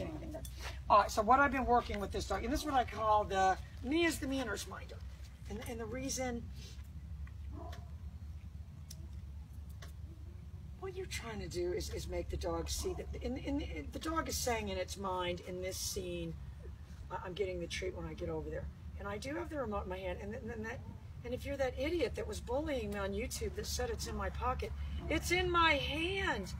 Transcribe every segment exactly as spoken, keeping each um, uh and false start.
anything there. All right, so what I've been working with this dog, and this is what I call the me is the manners minder. And, and the reason, what you're trying to do is, is make the dog see that, and, and the dog is saying in its mind, in this scene, I'm getting the treat when I get over there. And I do have the remote in my hand, and, and that, and if you're that idiot that was bullying me on YouTube that said it's in my pocket, it's in my hand.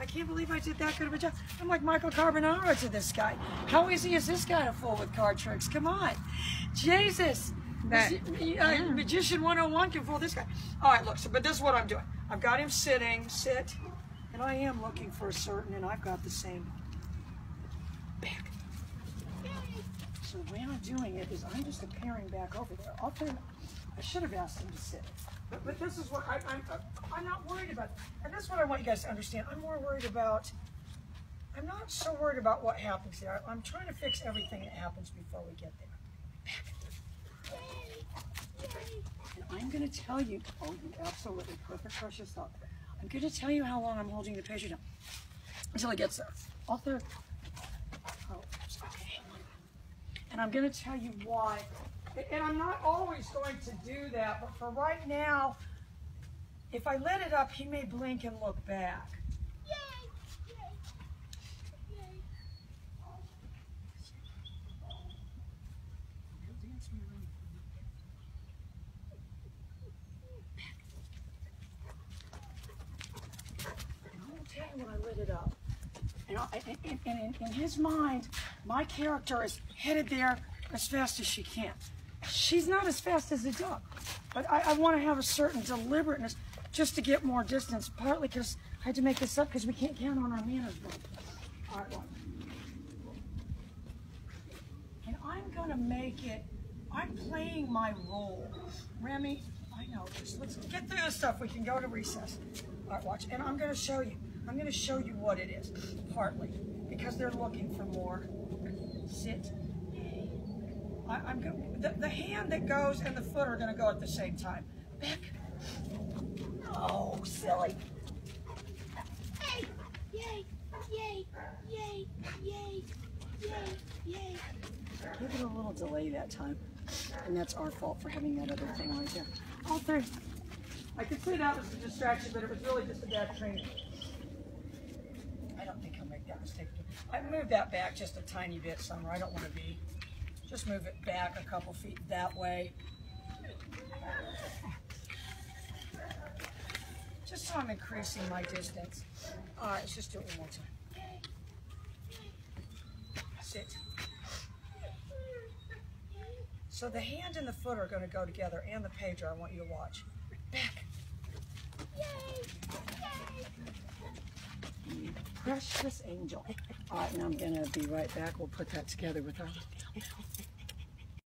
I can't believe I did that good of a job. I'm like Michael Carbonaro to this guy. How easy is this guy to fool with card tricks? Come on. Jesus. That, yeah. uh, Magician one oh one can fool this guy. All right, look, so, but this is what I'm doing. I've got him sitting, sit, and I am looking for a certain, and I've got the same back. So the way I'm doing it is I'm just appearing back over there. I'll tell you, I should have asked him to sit. But, but this is what I, I'm, I'm not worried about. And that's what I want you guys to understand. I'm more worried about, I'm not so worried about what happens there. I'm trying to fix everything that happens before we get there. Back. And I'm going to tell you, oh, you absolutely perfect, precious dog. I'm going to tell you how long I'm holding the patient up until it gets there. All through. Oh, okay. And I'm going to tell you why. And I'm not always going to do that, but for right now, if I let it up, he may blink and look back. Yay! Yay! Yay! He'll dance me around. When I lit it up, and, I, and, and, and in his mind, my character is headed there as fast as she can. She's not as fast as the dog, but I, I want to have a certain deliberateness just to get more distance. Partly because I had to make this up because we can't count on our management. All right, well. And I'm gonna make it. I'm playing my role, Remy. I know this. Let's get through this stuff. We can go to recess. All right, watch. And I'm gonna show you. I'm going to show you what it is, partly, because they're looking for more. Sit. I, I'm go, the, the hand that goes and the foot are going to go at the same time. Back. Oh, silly. Hey! Yay! Yay! Yay! Yay! Yay! Yay! Give it a little delay that time. And that's our fault for having that other thing right there. All three. I could say that was a distraction, but it was really just a bad training. I don't think I'll make that mistake. I moved that back just a tiny bit somewhere. I don't want to be. Just move it back a couple feet that way. Just so I'm increasing my distance. All right, let's just do it one more time. Sit. So the hand and the foot are going to go together, and the pager. I want you to watch. Back. Precious angel. All right, and I'm gonna be right back. We'll put that together with our